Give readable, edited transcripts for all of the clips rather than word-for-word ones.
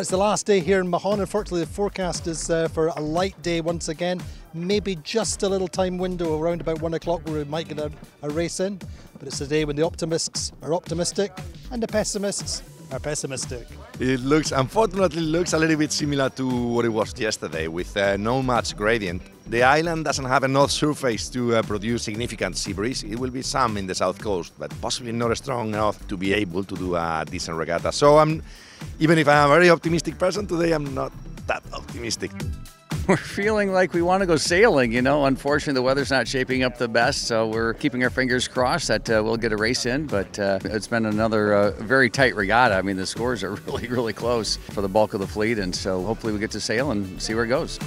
It's the last day here in Mahon. Unfortunately, the forecast is for a light day once again. Maybe just a little time window around about 1 o'clock where we might get a race in. But it's a day when the optimists are optimistic and the pessimists are pessimistic. It looks, unfortunately, looks a little bit similar to what it was yesterday with no much gradient. The island doesn't have enough surface to produce significant sea breeze. It will be some in the south coast, but possibly not strong enough to be able to do a decent regatta. So even if I'm a very optimistic person today, I'm not that optimistic. We're feeling like we want to go sailing, you know. Unfortunately, the weather's not shaping up the best, so we're keeping our fingers crossed that we'll get a race in. But it's been another very tight regatta. I mean, the scores are really, really close for the bulk of the fleet, and so hopefully we get to sail and see where it goes.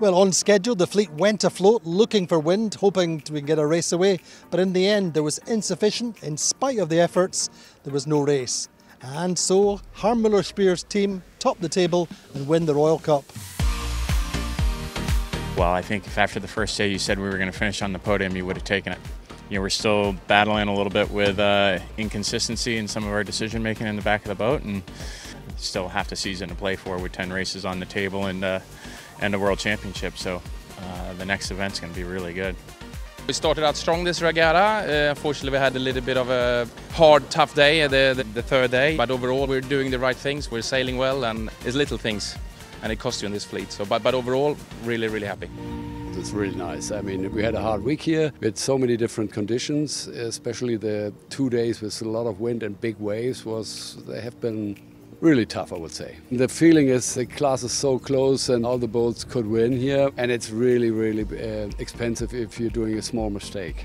Well, on schedule, the fleet went afloat looking for wind, hoping we can get a race away. But in the end, there was insufficient. In spite of the efforts, there was no race. And so, Harm Miller-Spears' team topped the table and win the Royal Cup. Well, I think if after the first day you said we were going to finish on the podium, you would have taken it. You know, we're still battling a little bit with inconsistency in some of our decision making in the back of the boat, and still half the season to play for with 10 races on the table and a world championship. So the next event's going to be really good. We started out strong this regatta. Unfortunately, we had a little bit of a hard, tough day, the third day. But overall, we're doing the right things. We're sailing well, and it's little things, and it costs you in this fleet. So, but overall, really, really happy. It's really nice. I mean, we had a hard week here. We had so many different conditions, especially the 2 days with a lot of wind and big waves. They have been really tough, I would say. The feeling is the class is so close and all the boats could win here. And it's really, really expensive if you're doing a small mistake.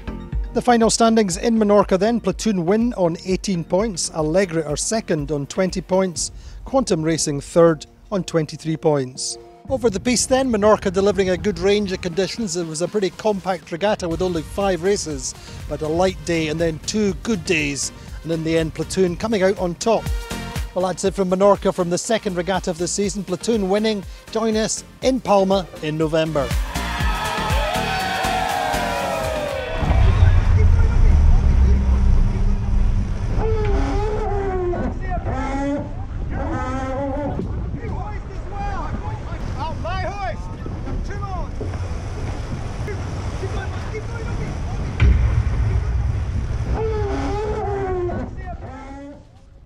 The final standings in Menorca then. Platoon win on 18 points. Allegra are second on 20 points. Quantum Racing third on 23 points. Over the piece then, Menorca delivering a good range of conditions. It was a pretty compact regatta with only 5 races, but a light day and then 2 good days. And in the end, Platoon coming out on top. Well, that's it from Menorca from the second regatta of the season. Platoon winning. Join us in Palma in November.